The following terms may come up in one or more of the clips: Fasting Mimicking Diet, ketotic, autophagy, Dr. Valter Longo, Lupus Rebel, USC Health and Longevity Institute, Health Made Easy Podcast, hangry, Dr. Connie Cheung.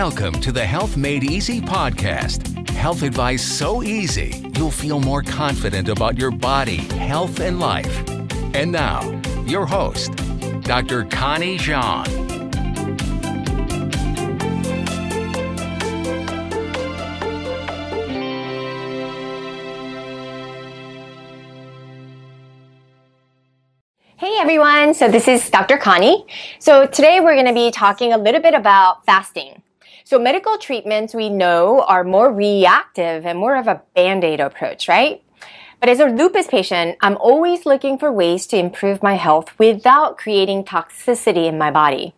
Welcome to the Health Made Easy podcast. Health advice so easy, you'll feel more confident about your body, health, and life. And now, your host, Dr. Connie Cheung. Hey everyone, so this is Dr. Connie. So today we're going to be talking a little bit about fasting. So medical treatments we know are more reactive and more of a band-aid approach, right? But as a lupus patient, I'm always looking for ways to improve my health without creating toxicity in my body.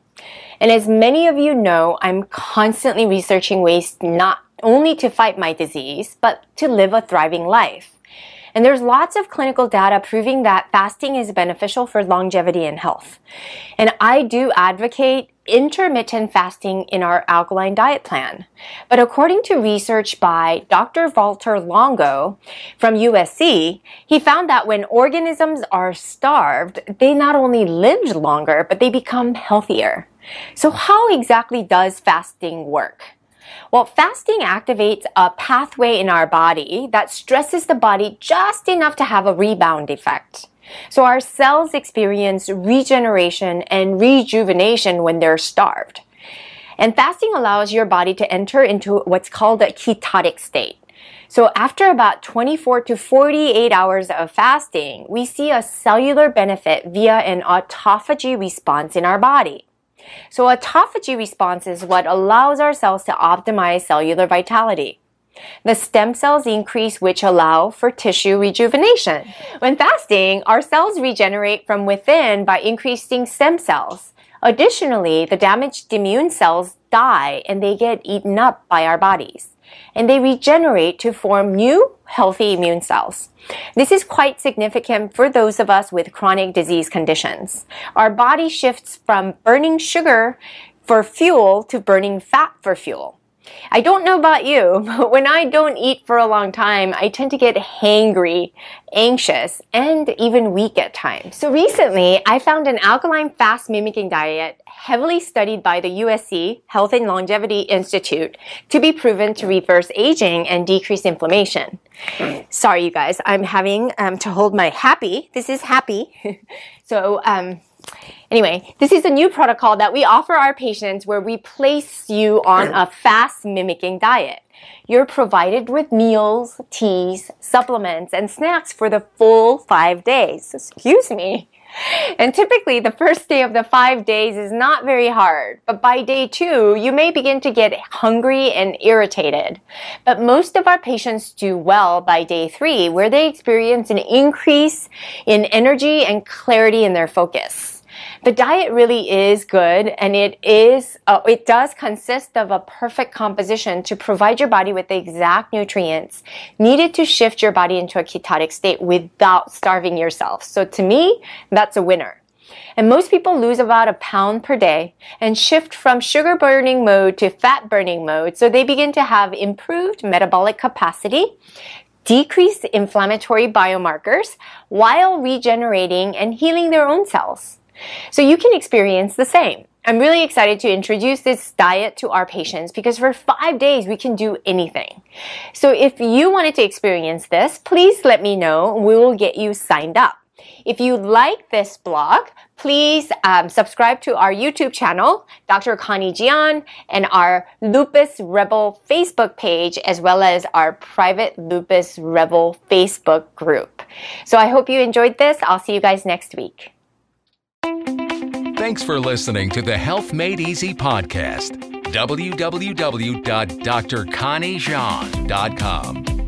And as many of you know, I'm constantly researching ways not only to fight my disease, but to live a thriving life. And there's lots of clinical data proving that fasting is beneficial for longevity and health. And I do advocate intermittent fasting in our alkaline diet plan. But according to research by Dr. Valter Longo from USC, he found that when organisms are starved, they not only live longer, but they become healthier. So how exactly does fasting work? Well, fasting activates a pathway in our body that stresses the body just enough to have a rebound effect. So our cells experience regeneration and rejuvenation when they're starved. And fasting allows your body to enter into what's called a ketotic state. So after about 24 to 48 hours of fasting, we see a cellular benefit via an autophagy response in our body. So autophagy response is what allows our cells to optimize cellular vitality. The stem cells increase, which allow for tissue rejuvenation. When fasting, our cells regenerate from within by increasing stem cells. Additionally, the damaged immune cells die and they get eaten up by our bodies. And they regenerate to form new, healthy immune cells. This is quite significant for those of us with chronic disease conditions. Our body shifts from burning sugar for fuel to burning fat for fuel. I don't know about you, but when I don't eat for a long time, I tend to get hangry, anxious, and even weak at times. So recently, I found an alkaline fast-mimicking diet heavily studied by the USC Health and Longevity Institute to be proven to reverse aging and decrease inflammation. Sorry, you guys. I'm having to hold my happy. This is happy. Anyway, this is a new protocol that we offer our patients where we place you on a fast-mimicking diet. You're provided with meals, teas, supplements, and snacks for the full 5 days. Excuse me. And typically, the first day of the 5 days is not very hard, but by day 2, you may begin to get hungry and irritated. But most of our patients do well by day 3, where they experience an increase in energy and clarity in their focus. The diet really is good, and it does consist of a perfect composition to provide your body with the exact nutrients needed to shift your body into a ketotic state without starving yourself. So to me, that's a winner. And most people lose about a pound per day and shift from sugar burning mode to fat burning mode, so they begin to have improved metabolic capacity, decreased inflammatory biomarkers, while regenerating and healing their own cells. So you can experience the same. I'm really excited to introduce this diet to our patients because for 5 days we can do anything. So if you wanted to experience this, please let me know. We will get you signed up. If you like this blog, please subscribe to our YouTube channel, Dr. Connie Cheung, and our Lupus Rebel Facebook page, as well as our private Lupus Rebel Facebook group. So I hope you enjoyed this. I'll see you guys next week. Thanks for listening to the Health Made Easy podcast. www.drconniecheung.com